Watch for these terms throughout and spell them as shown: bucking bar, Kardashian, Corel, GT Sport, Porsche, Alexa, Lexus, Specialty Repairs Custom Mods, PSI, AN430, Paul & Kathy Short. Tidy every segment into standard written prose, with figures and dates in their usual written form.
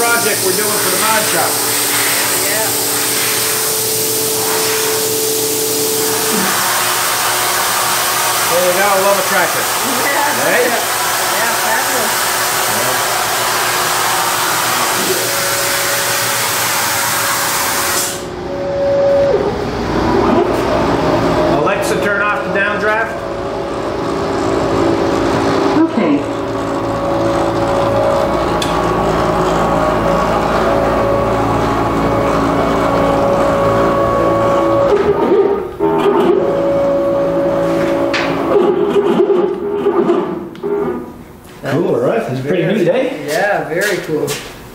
project we're doing for the mod shop. Yeah. There we go, I love a tractor. Yeah. Right? Yeah, fabulous. Yeah. Alexa, turn off the downdraft. Okay.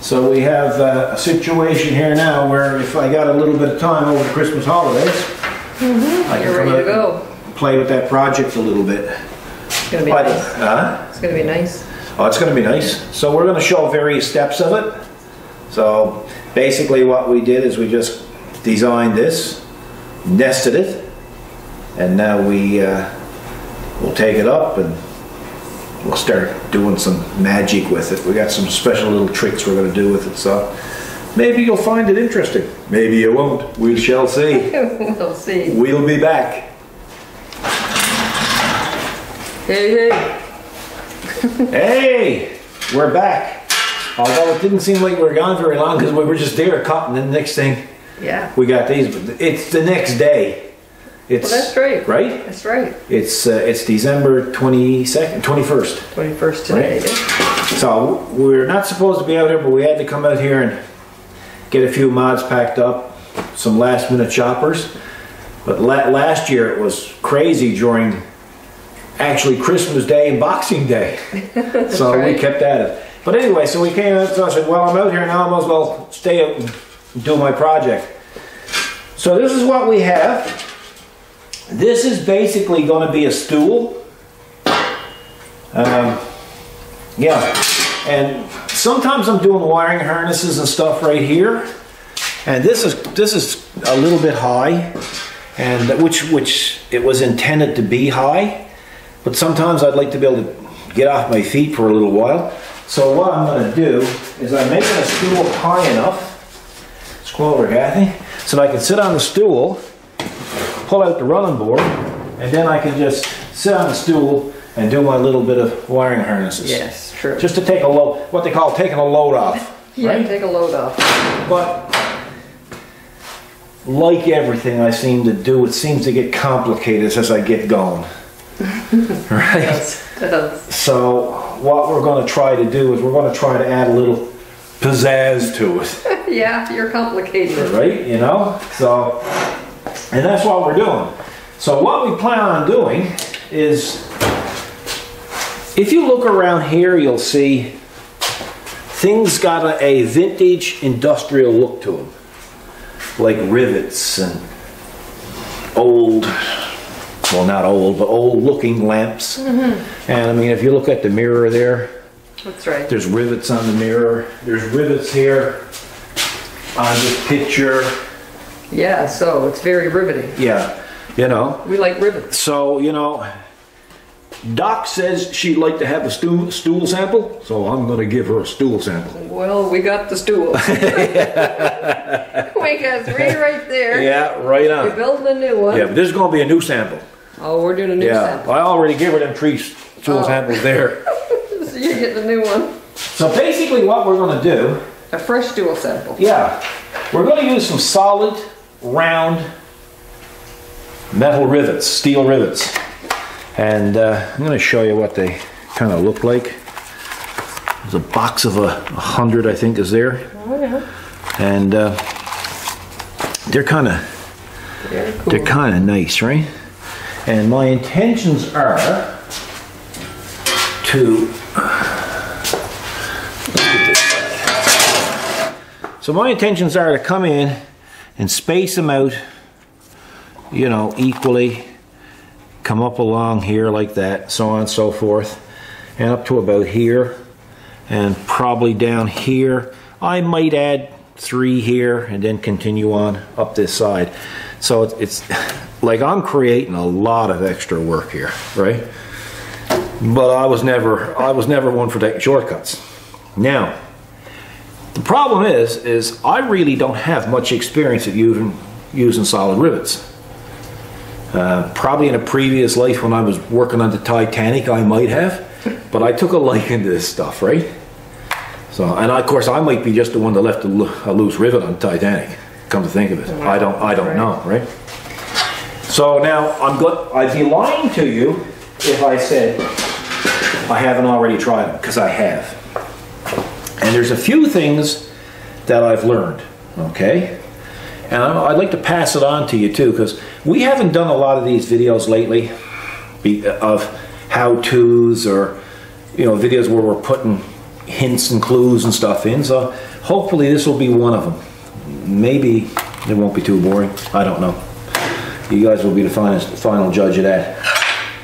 So we have a situation here now where if I got a little bit of time over the Christmas holidays, I can come and play with that project a little bit. It's going to be nice. It's going to be nice. Oh, it's going to be nice. So we're going to show various steps of it. So basically what we did is we just designed this, nested it, and now we'll take it up and we'll start doing some magic with it. We got some special little tricks we're going to do with it, so maybe you'll find it interesting. Maybe you won't. We shall see. We'll see. We'll be back. Hey, hey. Hey, we're back. Although it didn't seem like we were gone very long because we were just there cutting, and the next thing, yeah, we got these. But it's the next day. It's, well, that's right. Right? That's right. It's December 22nd, 21st. 21st today. Right? So we're not supposed to be out here, but we had to come out here and get a few mods packed up, some last minute shoppers. But last year it was crazy during actually Christmas Day and Boxing Day. So right. We kept at it. But anyway, so we came out, so I said, well, I'm out here now, I might as well stay out and do my project. So this is what we have. This is basically going to be a stool. Yeah, and sometimes I'm doing wiring harnesses and stuff right here, and this is a little bit high, and which it was intended to be high, but sometimes I'd like to be able to get off my feet for a little while. So what I'm going to do is I'm making a stool high enough. Scroll over, Kathy, so that I can sit on the stool. Pull out the running board, and then I can just sit on the stool and do my little bit of wiring harnesses. Yes, true. Just to take a load, what they call taking a load off. Yeah, right? Take a load off. But like everything I seem to do, it seems to get complicated as I get going. Right? It does. So what we're going to try to do is we're going to try to add a little pizzazz to it. Yeah, you're complicated. Right? You know? So. And that's what we're doing. So what we plan on doing is, if you look around here, you'll see things got a vintage industrial look to them. Like rivets and old, well not old, but old looking lamps. Mm-hmm. And I mean, if you look at the mirror there, that's right. There's rivets on the mirror. There's rivets here on this picture. Yeah, so it's very riveting. Yeah, you know. We like rivets. So, you know, Doc says she'd like to have a stool sample, so I'm going to give her a stool sample. Well, we got the stool. We got three right there. Yeah, right on. We're building a new one. Yeah, but this is going to be a new sample. Oh, we're doing a new sample. I already gave her them three stool samples there. So you're getting a new one. So basically what we're going to do... A fresh stool sample. Yeah. We're going to use some solid... round metal rivets, steel rivets, and I'm going to show you what they kind of look like. There's a box of 100, I think, is there. Oh, yeah. And they're kind of cool. They're kind of nice, right? And my intentions are to come in and space them out, you know, equally, come up along here like that, so on and so forth, and up to about here, and probably down here. I might add 3 here and then continue on up this side. So it's like I'm creating a lot of extra work here, right? But I was never one for taking shortcuts. Now, The problem is I really don't have much experience at using solid rivets. Probably in a previous life when I was working on the Titanic, I might have, but I took a liking to this stuff, right? So, and of course, I might be just the one that left a loose rivet on Titanic. Come to think of it, yeah. I don't know, right? So now I'd be lying to you if I said I haven't already tried them, because I have. And there's a few things that I've learned, okay? And I'd like to pass it on to you too, because we haven't done a lot of these videos lately of how-tos or, you know, videos where we're putting hints and clues and stuff in. So hopefully this will be one of them. Maybe it won't be too boring. I don't know. You guys will be the final judge of that.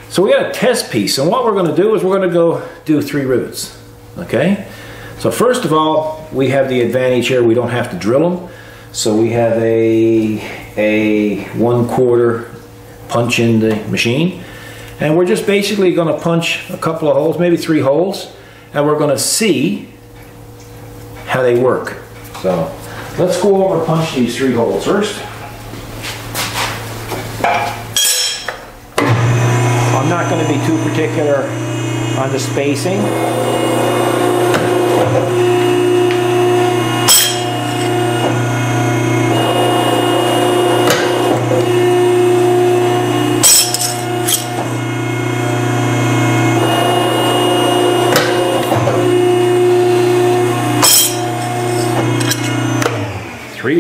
So we got a test piece, and what we're going to do is we're going to go do 3 rivets, okay? So first of all, we have the advantage here. We don't have to drill them. So we have a 1/4 punch in the machine. And we're just basically going to punch a couple of holes, maybe 3 holes. And we're going to see how they work. So let's go over and punch these 3 holes first. I'm not going to be too particular on the spacing.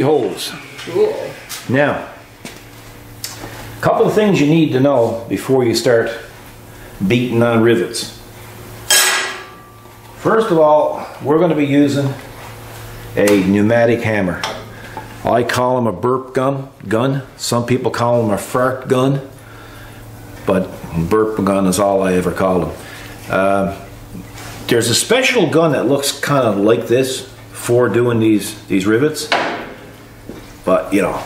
Holes. Cool. Now, a couple of things you need to know before you start beating on rivets. First of all, we're going to be using a pneumatic hammer. I call them a burp gun. Some people call them a fart gun, but burp gun is all I ever call them. There's a special gun that looks kind of like this for doing these rivets. But, you know,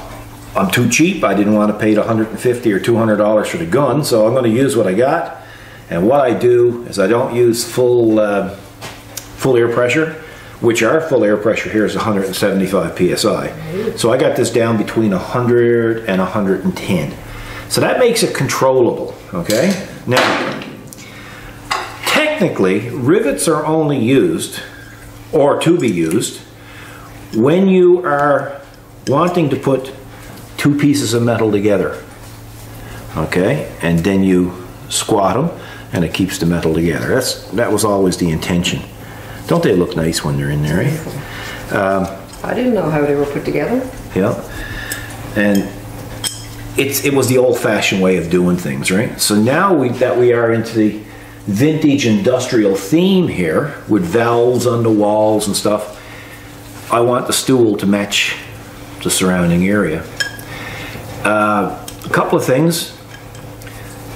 I'm too cheap. I didn't want to pay $150 or $200 for the gun, so I'm going to use what I got. And what I do is I don't use full air pressure, which our full air pressure here is 175 PSI. So I got this down between 100 and 110. So that makes it controllable, okay? Now, technically, rivets are only used, or to be used, when you are wanting to put 2 pieces of metal together, okay, and then you squat them and it keeps the metal together. That was always the intention. Don't they look nice when they're in there, eh? I didn't know how they were put together. Yeah, and it was the old-fashioned way of doing things, right? So now we are into the vintage industrial theme here with valves on the walls and stuff. I want the stool to match the surrounding area. A couple of things.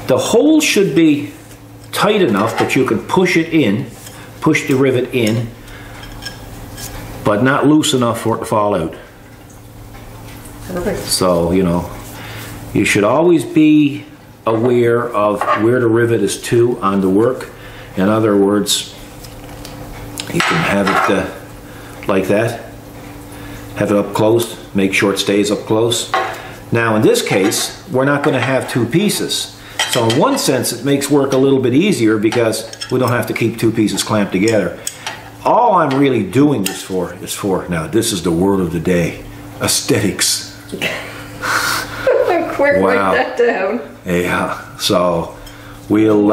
The hole should be tight enough that you can push it in, push the rivet in, but not loose enough for it to fall out. Perfect. So, you know, you should always be aware of where the rivet is to on the work. In other words, you can have it like that, have it up close. Make sure it stays up close. Now in this case, we're not going to have 2 pieces. So in one sense, it makes work a little bit easier because we don't have to keep 2 pieces clamped together. All I'm really doing this for is for, now this is the word of the day, aesthetics. I'm quick, wow. Write that down. Yeah, so we'll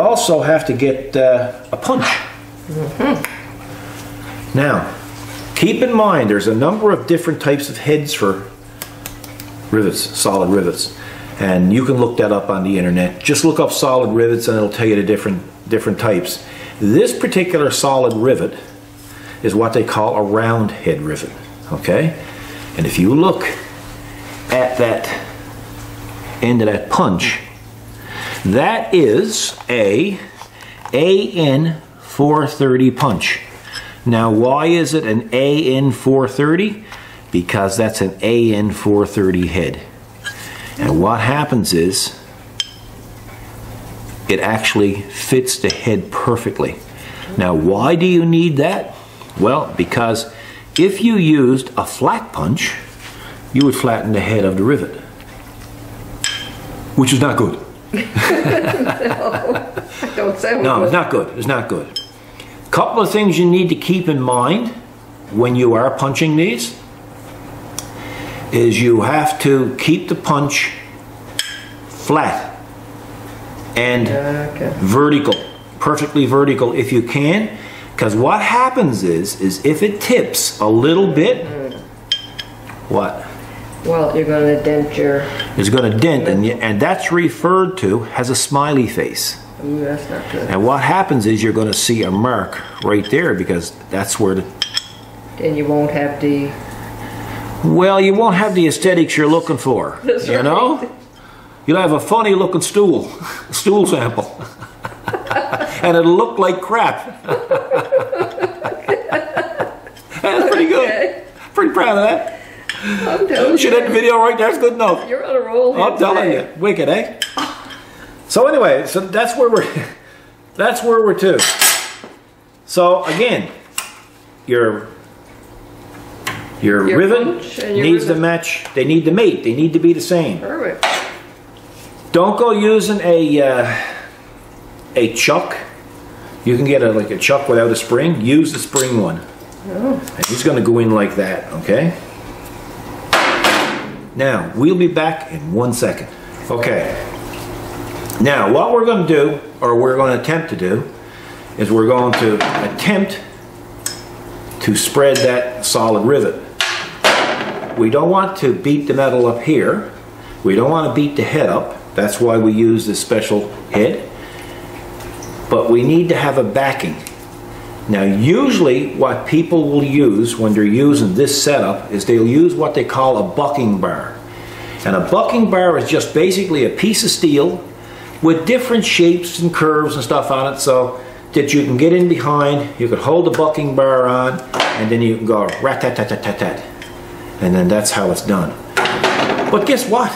also have to get a punch. Mm-hmm. Now, keep in mind, there's a number of different types of heads for rivets, solid rivets. And you can look that up on the internet. Just look up solid rivets and it'll tell you the different types. This particular solid rivet is what they call a round head rivet, okay? And if you look at that end of that punch, that is a AN430 punch. Now, why is it an AN430? Because that's an AN430 head. And what happens is it actually fits the head perfectly. Now, why do you need that? Well, because if you used a flat punch, you would flatten the head of the rivet, which is not good. No, it's not good. It's not good. A couple of things you need to keep in mind when you are punching these is you have to keep the punch flat and vertical, perfectly vertical if you can, because what happens is if it tips a little bit, what? Well, you're going to dent your... It's going to dent, and that's referred to as a smiley face. Ooh, that's not good. And what happens is you're going to see a mark right there, because that's where the... And you won't have the... Well, you won't have the aesthetics you're looking for, that's you right. know? You'll have a funny looking stool sample. And it'll look like crap. That's pretty good. Okay. Pretty proud of that. I'm telling you. Should end the video right there. It's good enough. You're on a roll here. I'm telling you. Wicked, eh? So anyway, so that's where we're to. So again, your rivet needs to match. They need to mate. They need to be the same. Perfect. Don't go using a chuck. You can get like a chuck without a spring. Use the spring one. Oh. And he's going to go in like that. Okay. Now, we'll be back in 1 second. Okay. Now, what we're going to do, or we're going to attempt to do, is we're going to attempt to spread that solid rivet. We don't want to beat the metal up here. We don't want to beat the head up. That's why we use this special head. But we need to have a backing. Now, usually what people will use when they're using this setup is they'll use what they call a bucking bar. And a bucking bar is just basically a piece of steel with different shapes and curves and stuff on it so that you can get in behind, you can hold the bucking bar on, and then you can go rat-tat-tat-tat-tat. And then that's how it's done. But guess what?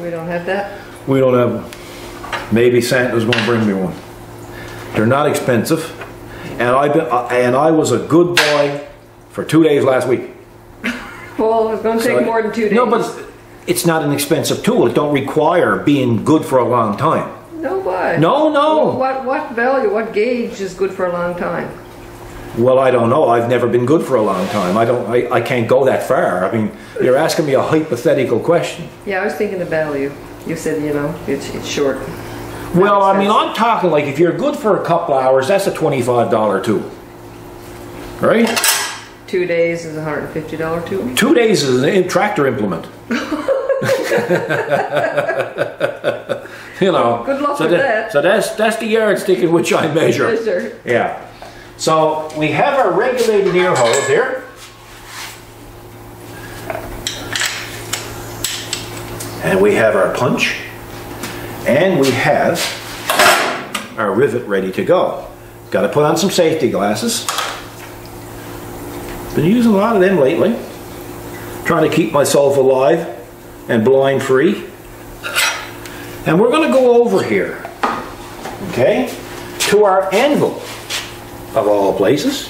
We don't have that. We don't have one. Maybe Santa's going to bring me one. They're not expensive. And I was a good boy for 2 days last week. Well, it's going to take more than 2 days. No, but it's not an expensive tool. It don't require being good for a long time. No, but... No, no. Well, what value, what gauge is good for a long time? Well, I don't know. I've never been good for a long time. I can't go that far. I mean, you're asking me a hypothetical question. Yeah, I was thinking of value. You said, you know, it's short. Well, I mean, I'm talking like if you're good for a couple hours, that's a $25 tool, right? 2 days is a $150 tool. 2 days is a tractor implement. You know. Well, good luck with that. So that's the yardstick in which I measure. Yes, sir. Yeah. So we have our regulated ear hose here, and we have our punch. And we have our rivet ready to go. Got to put on some safety glasses. Been using a lot of them lately. Trying to keep myself alive and blind free. And we're going to go over here, okay, to our anvil of all places.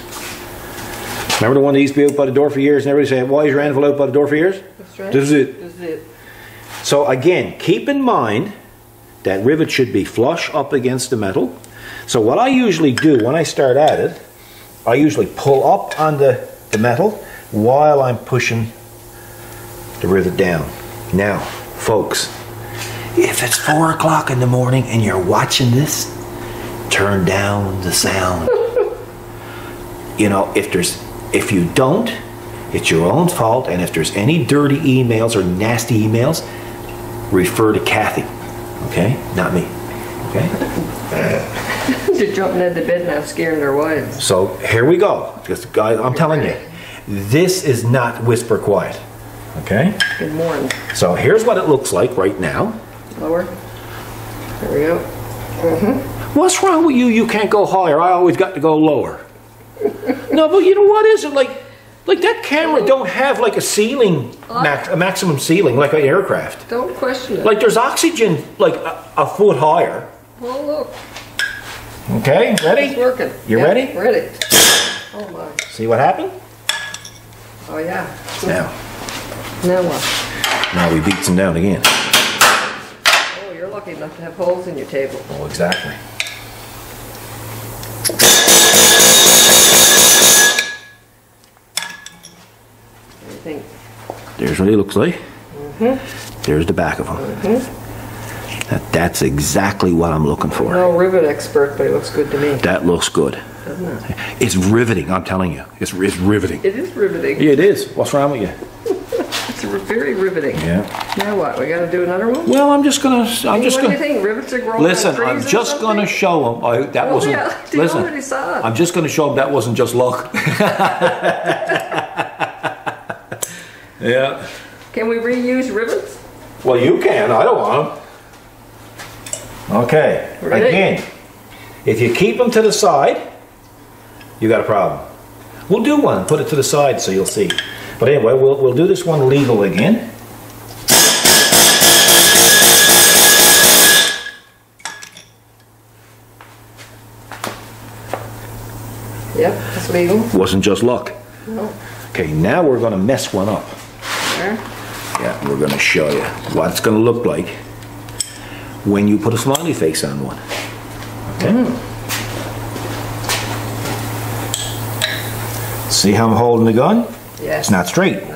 Remember the one that used to be out by the door for years and everybody saying, why is your anvil out by the door for years? That's right. This is it. This is it. So again, keep in mind that rivet should be flush up against the metal. So what I usually do when I start at it, I usually pull up on the metal while I'm pushing the rivet down. Now, folks, if it's 4 o'clock in the morning and you're watching this, turn down the sound. You know, if you don't, it's your own fault, and if there's any dirty emails or nasty emails, refer to Kathy. Okay? Not me. Okay? They're jumping out of the bed now, scaring their wives. So, here we go. Just, guys, I'm telling you, this is not whisper quiet. Okay? Good morning. So, here's what it looks like right now. Lower. There we go. Mm-hmm. What's wrong with you? You can't go higher. I always got to go lower. No, but you know what is it? Like that camera don't have like a ceiling, a maximum ceiling, like an aircraft. Don't question it. Like there's oxygen like a foot higher. Well, look. Okay, ready? It's working. You ready? Ready. Oh my. See what happened? Oh yeah. Now what? Now we beat them down again. Oh, you're lucky enough to have holes in your table. Oh, exactly. What do you think? There's what he looks like. Mm-hmm. There's the back of him. Mm-hmm. That's exactly what I'm looking for. No rivet expert, but it looks good to me. That looks good. Doesn't it? It's riveting, I'm telling you. It's riveting. It is riveting. Yeah, it is. What's wrong with you? It's very riveting. Yeah. Now what? We got to do another one? Well, I'm just going to... What do you think? Rivets are growing on trees? I'm just going to show them. I'm just going to show them that wasn't just luck. Yeah. Can we reuse rivets? Well, you can. I don't want them. Okay, again, if you keep them to the side, you got a problem. We'll do one, put it to the side so you'll see. But anyway, we'll do this one legal again. Yep, that's legal. Wasn't just luck. No. Okay, now we're going to mess one up. Sure. Yeah, we're going to show you what it's going to look like when you put a smiley face on one. Okay? Mm. See how I'm holding the gun? Yes. It's not straight. No.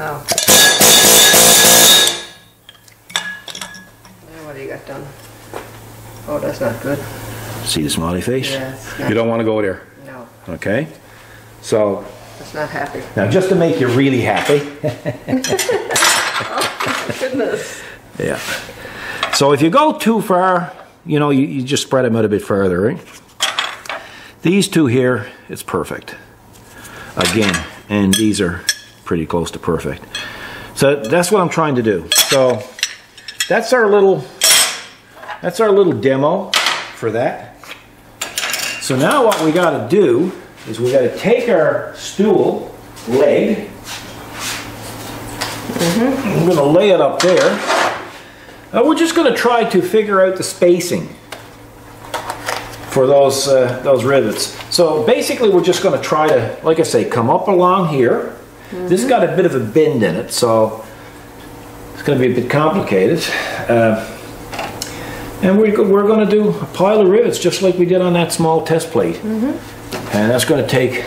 Now what do you got done? Oh, that's not good. See the smiley face? Yes. Yeah, you don't want to go there? No. Okay? So... That's not happy. Now, just to make you really happy... Oh, my goodness. Yeah. So if you go too far, you know, you just spread them out a bit further, right? These two here, it's perfect. Again, and these are pretty close to perfect. So that's what I'm trying to do. So that's our little demo for that. So now what we gotta do is we gotta take our stool leg. Mm-hmm. I'm gonna lay it up there. We're just going to try to figure out the spacing for those rivets. So basically we're just going to try to, like I say, come up along here. Mm-hmm. This has got a bit of a bend in it, so it's going to be a bit complicated. And we're going to do a pile of rivets just like we did on that small test plate. Mm-hmm. And that's going to take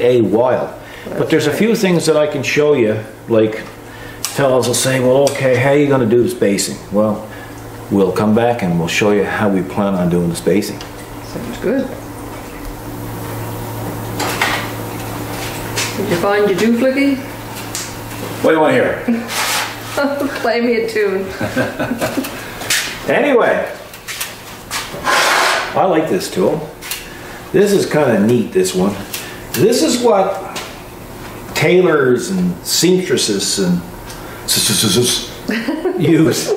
a while. That's but there's a few things that I can show you, like... Fellas will say, well, okay, how are you going to do the spacing? Well, we'll come back and we'll show you how we plan on doing the spacing. Sounds good. Did you find your dooblicky? What do you want to hear? Play me a tune. Anyway, I like this tool. This is kind of neat, this one. This is what tailors and seamstresses and use.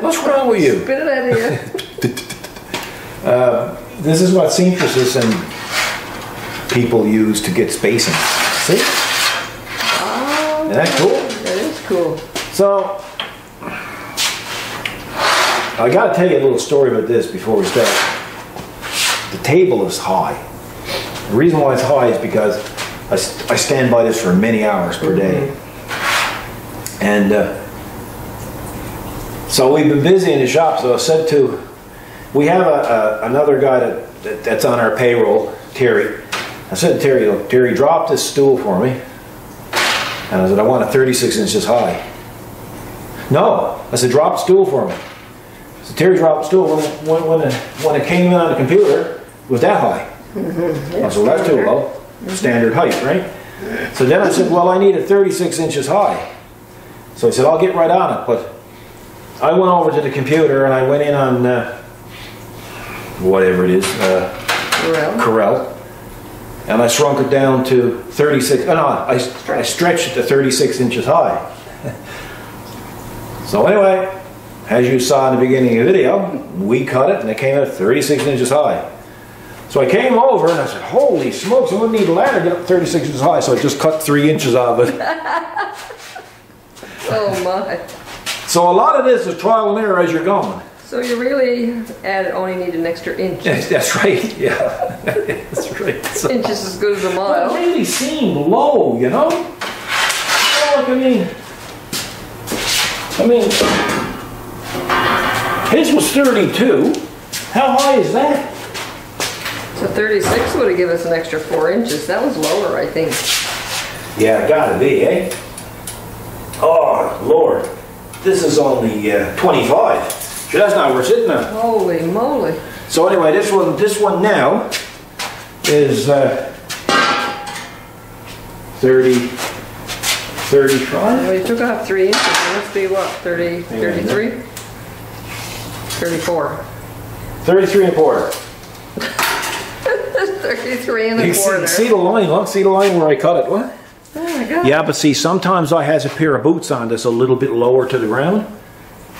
What's wrong with you? Spit it out of you. This is what seamstresses and people use to get spacing. See? Oh, isn't that cool? That is cool. So, I got to tell you a little story about this before we start. The table is high. The reason why it's high is because I stand by this for many hours per day. And so we've been busy in the shop, so I said to, we have another guy that's on our payroll, Terry. I said to Terry, look, Terry, drop this stool for me. And I said, I want it 36 inches high. No, I said, drop the stool for me. So Terry dropped the stool. When it came in on the computer, it was that high. Mm-hmm. I said, well, that's too low. Mm-hmm. Standard height, right? So then I said, well, I need it 36 inches high. So he said, I'll get right on it, but I went over to the computer and I went in on whatever it is, Corel, and I shrunk it down to 36, I stretched it to 36 inches high. So anyway, as you saw in the beginning of the video, we cut it and it came out 36 inches high. So I came over and I said, holy smokes, I wouldn't need a ladder to get up 36 inches high, so I just cut 3 inches out of it. Oh my. So a lot of this is trial and error as you're going. So you really only need an extra inch. That's right, yeah. That's right. So, inches as good as a mile. It really seemed low, you know? Look, I mean, his was 32. How high is that? So 36 would have given us an extra 4 inches. That was lower, I think. Yeah, gotta be, eh? Oh, Lord. This is only 25. So that's not where we're sitting at. Holy moly. So anyway, this one now is 35. We took off 3 inches. It must be what, 30, 33? 34. 33 1/4. 33 1/4. See the line, look, see the line where I cut it, what? Oh my God. Yeah, but see, sometimes I has a pair of boots on that's a little bit lower to the ground.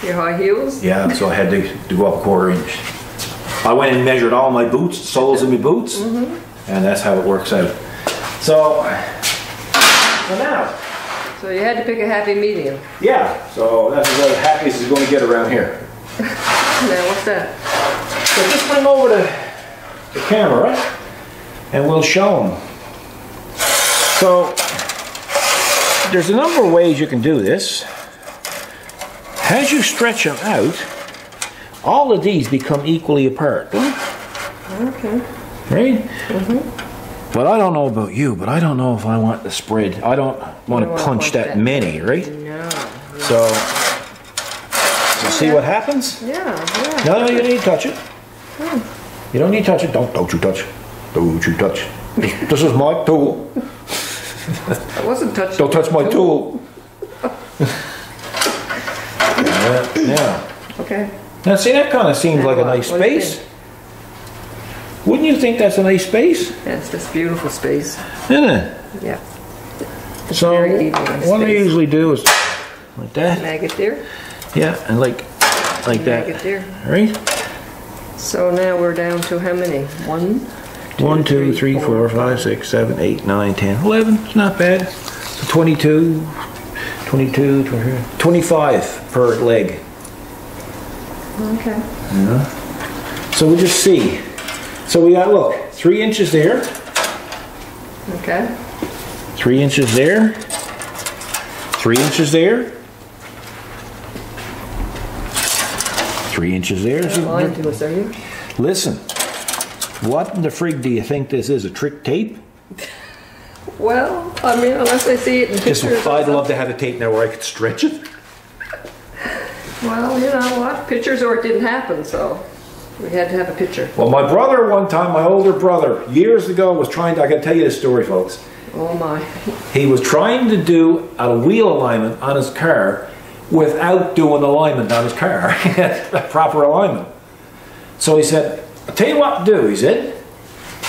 Your high heels? Yeah, so I had to go up 1/4 inch. I went and measured all my boots, soles of my boots, and that's how it works out. So now. So you had to pick a happy medium. Yeah, so that's about as happy as it's going to get around here. Now what's that? So just bring over the camera, and we'll show them. So there's a number of ways you can do this. As you stretch them out, all of these become equally apart. Okay. Right? Mm-hmm. But I don't know about you, but I don't know if I want the spread. I don't want to punch that many, right? No. So see what happens? Yeah. No, you need to touch it. Hmm. You don't need to touch it. Don't you touch. Don't you touch. This is my tool. I wasn't touching. Don't touch my tool. Yeah. Okay. Now see, that kind of seems like a nice space. Wouldn't you think that's a nice space? Yes, that's beautiful space. Isn't it? Yeah. It's so what I usually do is like that. Mag it there. Yeah, and like that. Mag it there. Right. So now we're down to how many? One, two, three, four, five, six, seven, eight, nine, 10, 11. It's not bad. So 22. 22, 25 per leg. Okay. Yeah. So we'll just see. So we got, look, 3 inches there. Okay. 3 inches there. 3 inches there. 3 inches there. You're lying to us, are you? Listen, what in the frig do you think this is, a trick tape? Well, I mean, unless I see it in pictures. Yes, I'd love to have a tape now where I could stretch it. Well, you know what? Pictures or it didn't happen, so we had to have a picture. Well, my brother one time, my older brother, years ago was trying to, I can tell you this story, folks. Oh my. He was trying to do a wheel alignment on his car without doing alignment on his car. A proper alignment. So he said, I'll tell you what to do, he said,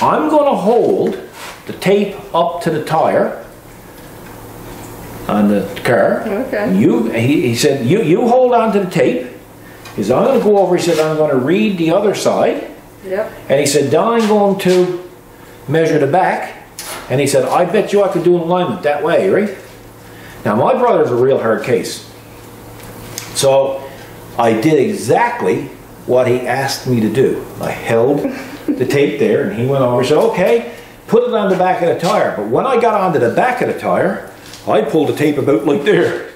I'm going to hold the tape up to the tire on the car. Okay. He said, you hold on to the tape. He said, I'm going to go over. He said, I'm going to read the other side. Yep. And he said, then I'm going to measure the back. And he said, I bet you I could do an alignment that way, right? Now, my brother's a real hard case. So I did exactly what he asked me to do. I held the tape there, and he went over and said, okay. Put it on the back of the tire, but when I got onto the back of the tire, I pulled the tape about like there.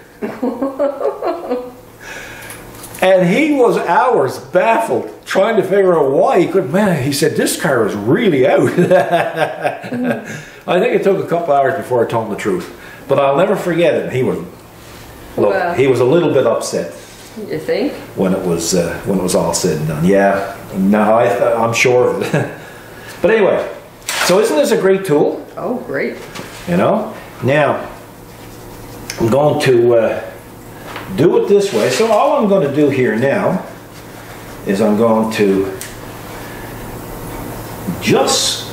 And he was hours baffled, trying to figure out why he couldn't. Man, he said, this car is really out. I think it took a couple hours before I told him the truth, but I'll never forget it. He was, look, well, he was a little bit upset. You think? When it was all said and done. Yeah, no, I'm sure of it. But anyway. So isn't this a great tool? Oh, great. You know? Now, I'm going to do it this way. So all I'm going to do here now is I'm going to just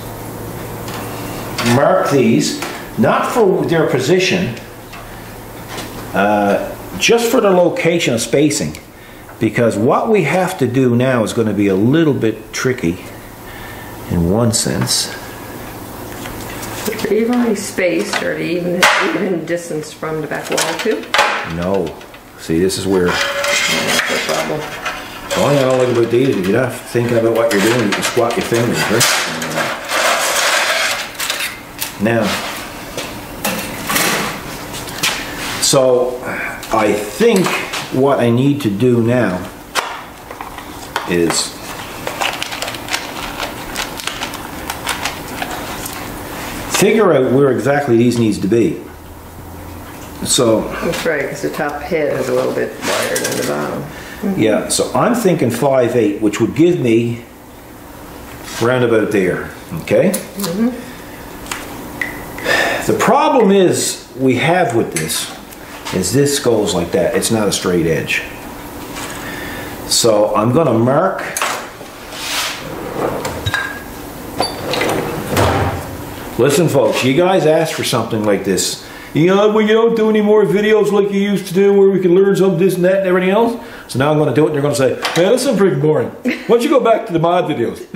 mark these, not for their position, just for the location of spacing. Because what we have to do now is going to be a little bit tricky in one sense. Evenly spaced, or even distance from the back wall too? No. See, this is where. Yeah, that's the problem. The only thing I like about these is you're not thinking about what you're doing, you can squat your fingers, right? Now, so I think what I need to do now is figure out where exactly these needs to be. So that's right, because the top head is a little bit wider than the bottom. Mm-hmm. Yeah, so I'm thinking 5/8, which would give me round about there. Okay. Mm-hmm. The problem is we have with this is this goes like that. It's not a straight edge. So I'm going to mark. Listen, folks, you guys asked for something like this. You know, we don't do any more videos like you used to do where we can learn some this and that and everything else. So now I'm going to do it and you're going to say, hey, this is pretty boring. Why don't you go back to the mod videos?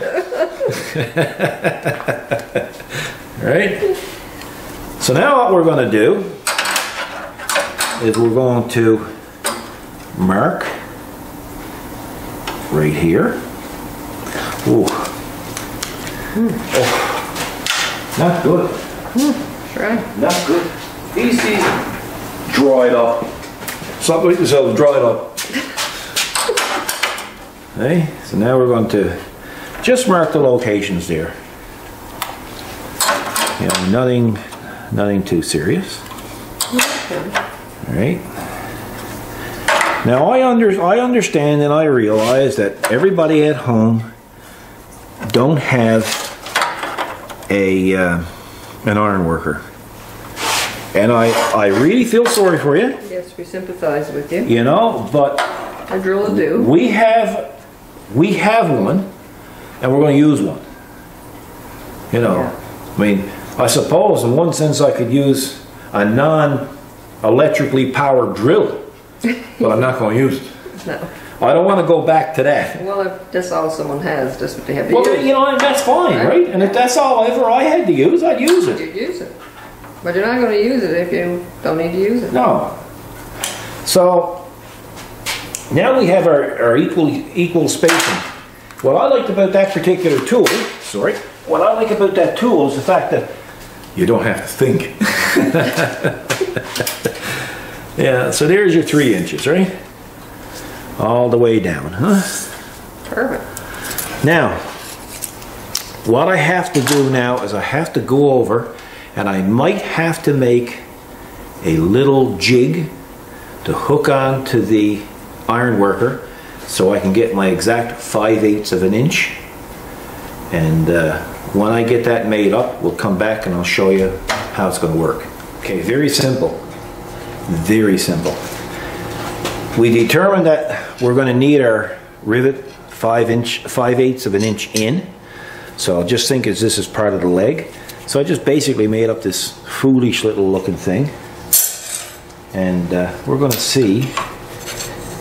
Right? So now what we're going to do is we're going to mark right here. Ooh. Oh. Not good. Right. Not good. These draw it up. Stop with yourself, draw it up. Okay, so now we're going to just mark the locations there. You know, nothing too serious. All right. Now I understand and I realize that everybody at home don't have a an iron worker. And I really feel sorry for you. Yes, we sympathize with you. You know, but a drill will do. We have one, and we're going to use one. You know, yeah. I mean, I suppose in one sense I could use a non-electrically powered drill, but I'm not going to use it. No. I don't want to go back to that. Well, if that's all someone has, that's what they have to use. Well, you know, and that's fine, right? And if that's all ever I had to use, I'd use it. You'd use it. But you're not going to use it if you don't need to use it. No. So now we have our equal spacing. What I liked about that particular tool, sorry, what I like about that tool is the fact that you don't have to think. Yeah, so there's your 3 inches, right? All the way down, huh? Perfect. Now, what I have to do now is I have to go over and I might have to make a little jig to hook on to the iron worker so I can get my exact 5/8 of an inch. And when I get that made up, we'll come back and I'll show you how it's gonna work. Okay, very simple, very simple. We determined that we're gonna need our rivet 5/8 of an inch in. So I'll just think as this is part of the leg. So I just basically made up this foolish little looking thing. And we're going to see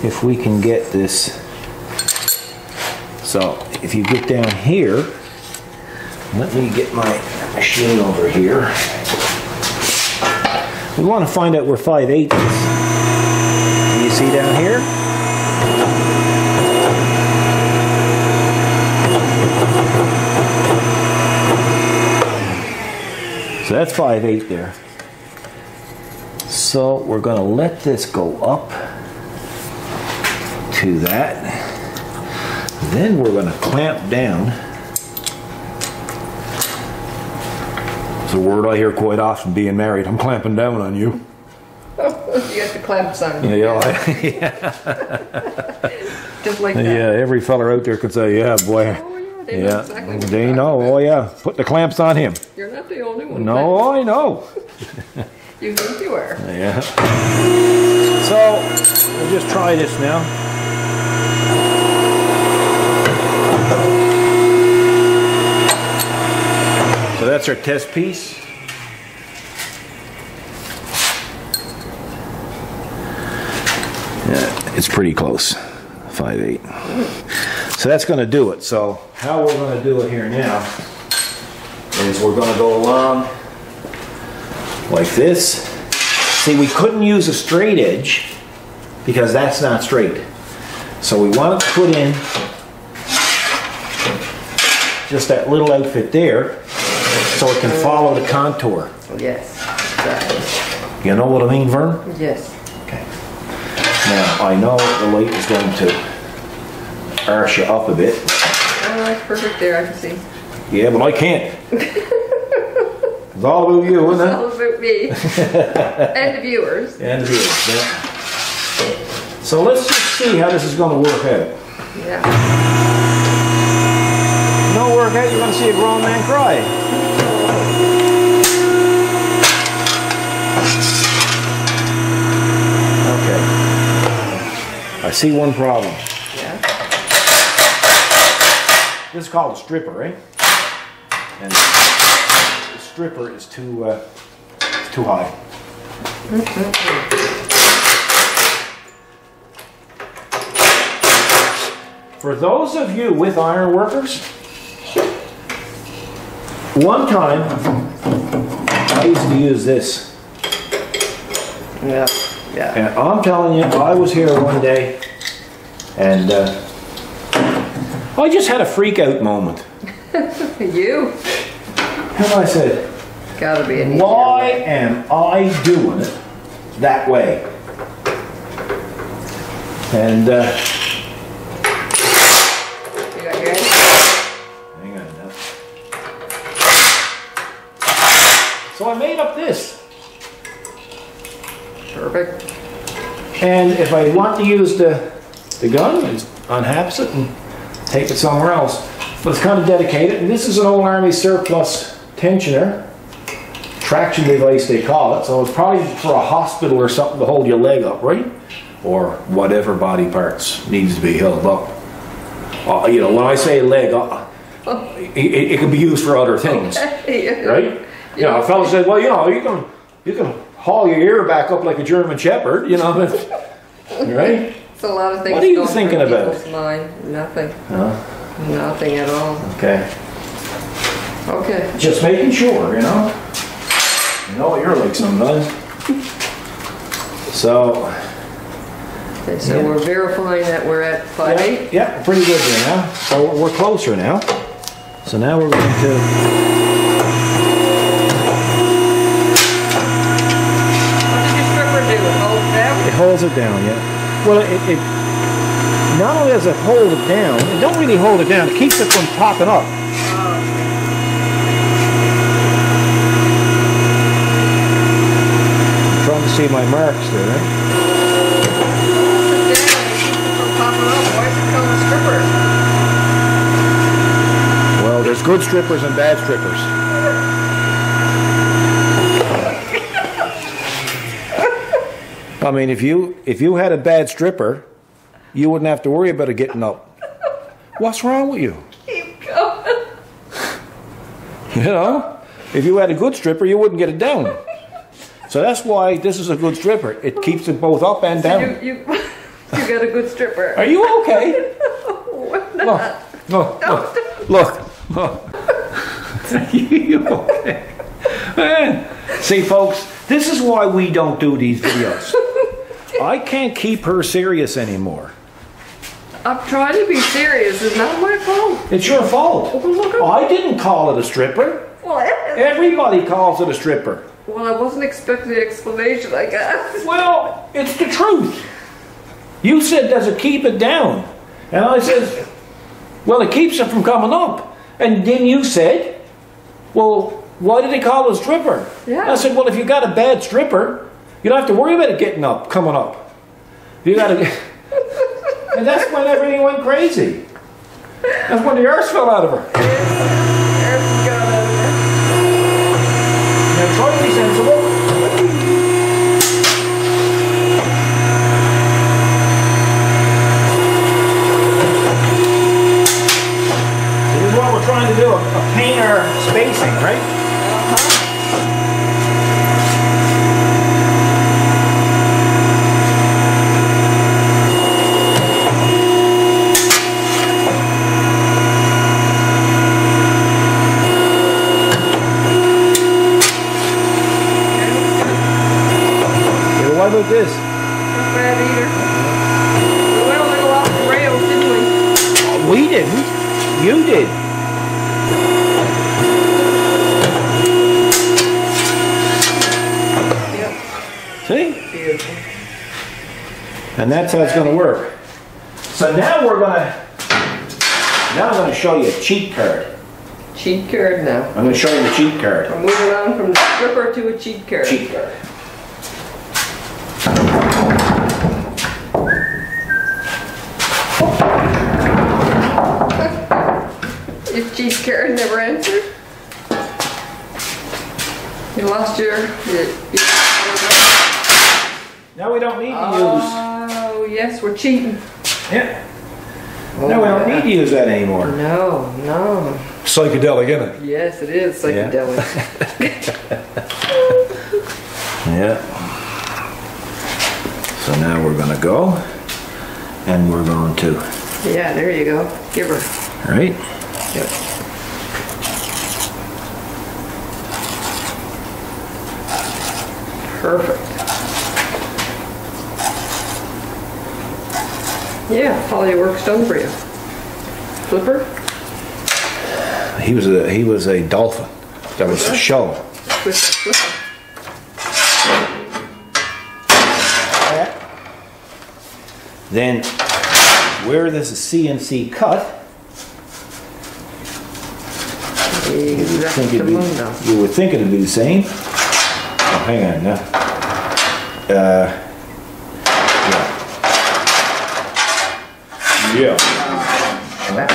if we can get this. So if you get down here, let me get my machine over here. We want to find out where 5/8 is. Can you see down here? So that's 5/8 there. So we're going to let this go up to that. Then we're going to clamp down. It's a word I hear quite often being married. I'm clamping down on you. You have to clamp something. Yeah, yeah. Just like that. Yeah, every fella out there could say, yeah, boy. Yeah, exactly they know. Oh yeah, put the clamps on him. You're not the only one. No, I know. You think you are. Yeah. So we'll just try this now. So that's our test piece. Yeah, it's pretty close. 5/8. So that's going to do it. So how we're going to do it here now is we're going to go along like this. See, we couldn't use a straight edge because that's not straight. So we wanted to put in just that little outfit there so it can follow the contour. Yes, exactly. You know what I mean, Vern? Yes. Okay. Now, I know the light is going to arse you up a bit. Oh, that's perfect there, I can see. Yeah, but I can't. It's all about you, isn't it? It's all about me. And the viewers. And the viewers, yeah. So let's just see how this is going to work out. Yeah. Don't work out, you're going to see a grown man cry. Okay. I see one problem. Yeah. This is called a stripper, right? And the stripper is too high. For those of you with iron workers, one time, I used to use this. Yeah, yeah. And I'm telling you, I was here one day, and I just had a freak-out moment. You? And I said, "Gotta be an easier way. Am I doing it that way?" And you got your hand? So I made up this. Perfect. And if I want to use the gun, I just unhaps it and take it somewhere else. But it's kind of dedicated. And this is an old Army surplus tensioner. Traction device, they call it. So it's probably for a hospital or something to hold your leg up, right? Or whatever body parts needs to be held up. You know, when I say leg, it can be used for other things, right? You know, a fellow said, "Well, you know, you can haul your ear back up like a German Shepherd, you know." Right? It's a lot of things. What are you thinking about? Nothing. Huh? Nothing at all. Okay. Okay. Just making sure, you know. You know what you're like sometimes. So. Okay, so yeah. We're verifying that we're at 5.8. Yep, yeah, pretty good there now. So we're closer now. So now we're going to. It holds it down, yeah. Well, it not only does it hold it down, it don't really hold it down, it keeps it from popping up. I'm trying to see my marks there, right? It from popping up. Why is it called a stripper? Well, there's good strippers and bad strippers. I mean, if you had a bad stripper, you wouldn't have to worry about it getting up. What's wrong with you? Keep going. You know, if you had a good stripper, you wouldn't get it down. So that's why this is a good stripper. It keeps it both up and down. You got a good stripper. Are you okay? No, I'm not. Look, look, look, look. Are you okay? Man. See, folks, this is why we don't do these videos. I can't keep her serious anymore. I'm trying to be serious. It's not my fault. It's your fault. Well, I didn't call it a stripper. Well, everybody calls it a stripper. Well, I wasn't expecting the explanation, I guess. Well, it's the truth. You said, "Does it keep it down?" And I said, "Well, it keeps it from coming up." And then you said, "Well, why did they call it a stripper?" Yeah. I said, "Well, if you got a bad stripper, you don't have to worry about it getting up, coming up. You got to." And that's when everything went crazy. That's when the arse fell out of her. The arse got out of her. Now try to be sensible. This is what we're trying to do: a planar spacing, right? This. Not bad either. Well, it'll operate. And that's how it's going to work. So now we're going to, now I'm going to show you a cheat card. Cheat card now. I'm going to show you the cheat card. We're moving on from the stripper to a cheat card. Cheat card. Your cheat card never answered. You lost your now we don't need to use. Oh yes, we're cheating. Yeah. Oh, no, we don't need to use that anymore. No, no. Psychedelic, isn't it? Yes, it is psychedelic. Yeah. Yeah. So now we're going to go, and we're going to. Yeah, there you go. Give her. Right? Yep. Perfect. Yeah, Polly works done for you. Flipper? He was a dolphin. That was a show. Then where this is CNC cut, you would think it would be the same. Oh, hang on now. Yeah. Back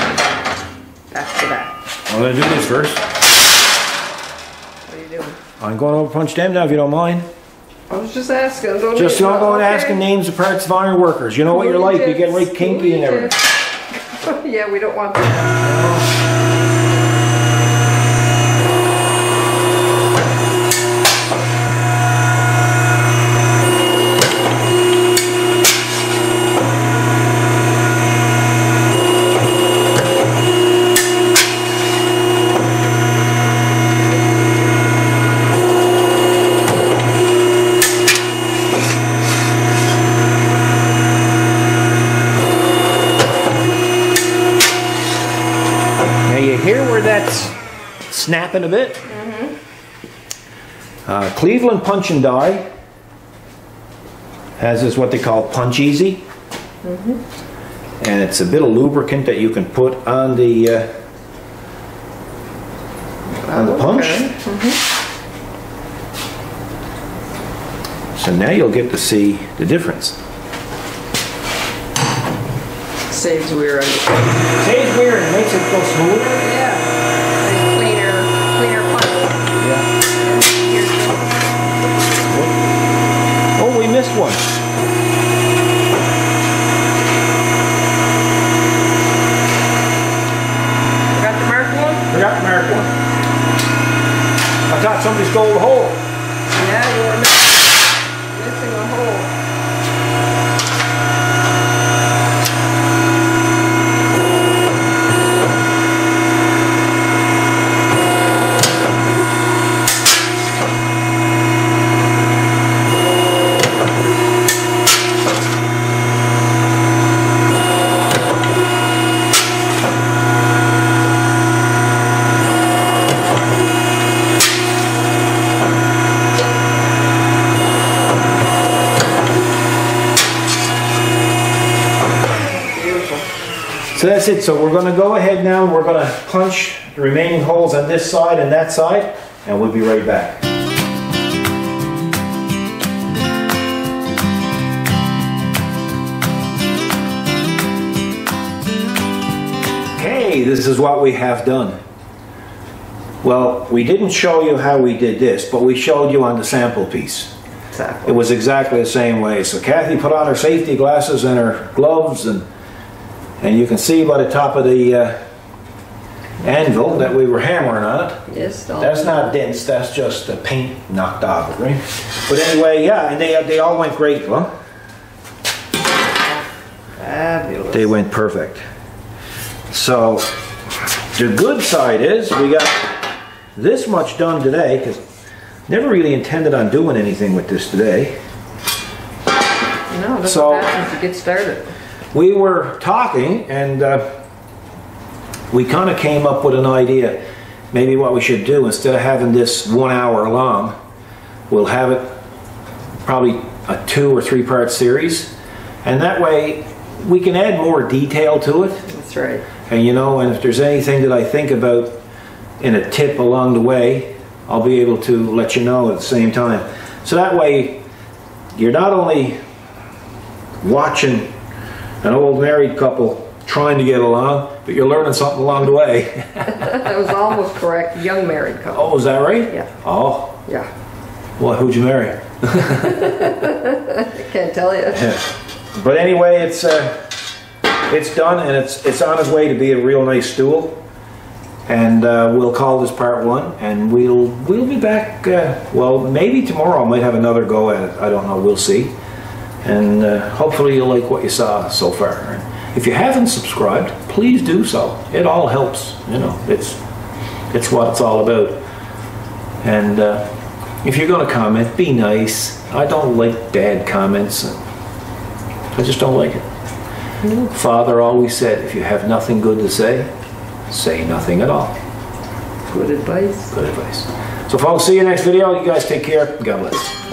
to back. I'm going to do this first. What are you doing? I'm going over punch them now if you don't mind. I was just asking. Just don't go and asking names of parts of iron workers. You know what you're like. You get right kinky and everything. Yeah, we don't want that. Snapping a bit. Mm-hmm. Cleveland Punch and Die has this what they call Punch Easy. Mm-hmm. And it's a bit of lubricant that you can put on the punch. Okay. Mm-hmm. So now you'll get to see the difference. Saves wear. Saves wear and makes it go smooth. Yeah. This one. Forgot the mark one? Forgot the mark one. I thought somebody stole the hole. Yeah, you were missing a hole. So that's it. So we're going to go ahead now and we're going to punch the remaining holes on this side and that side, and we'll be right back. Okay, this is what we have done. Well, we didn't show you how we did this, but we showed you on the sample piece. Exactly. It was exactly the same way. So Kathy put on her safety glasses and her gloves, and you can see by the top of the anvil that we were hammering on it. Yes. That's not dense, that's just the paint knocked off it, right? But anyway, yeah, and they all went great, huh? Fabulous. They went perfect. So, the good side is we got this much done today, because never really intended on doing anything with this today. No, that's what happens to get started. We were talking, and we kind of came up with an idea. Maybe what we should do, instead of having this 1 hour long, we'll have it probably a 2 or 3 part series, And that way we can add more detail to it. That's right. And you know, and if there's anything that I think about in a tip along the way, I'll be able to let you know at the same time. So that way you're not only watching an old married couple trying to get along, but you're learning something along the way. That was almost correct. Young married couple. Oh, is that right? Yeah. Oh. Yeah. Well, who'd you marry? I can't tell you. Yeah. But anyway, it's done, and it's on its way to be a real nice stool. And we'll call this part one, and we'll be back. Well, maybe tomorrow I might have another go at it. I don't know. We'll see. And hopefully you'll like what you saw so far. If you haven't subscribed, please do so. It all helps. You know, it's what it's all about. And if you're going to comment, be nice. I don't like dad comments. I just don't like it. Mm-hmm. Father always said, if you have nothing good to say, say nothing at all. Good advice. Good advice. So folks, see you next video. You guys take care. God bless.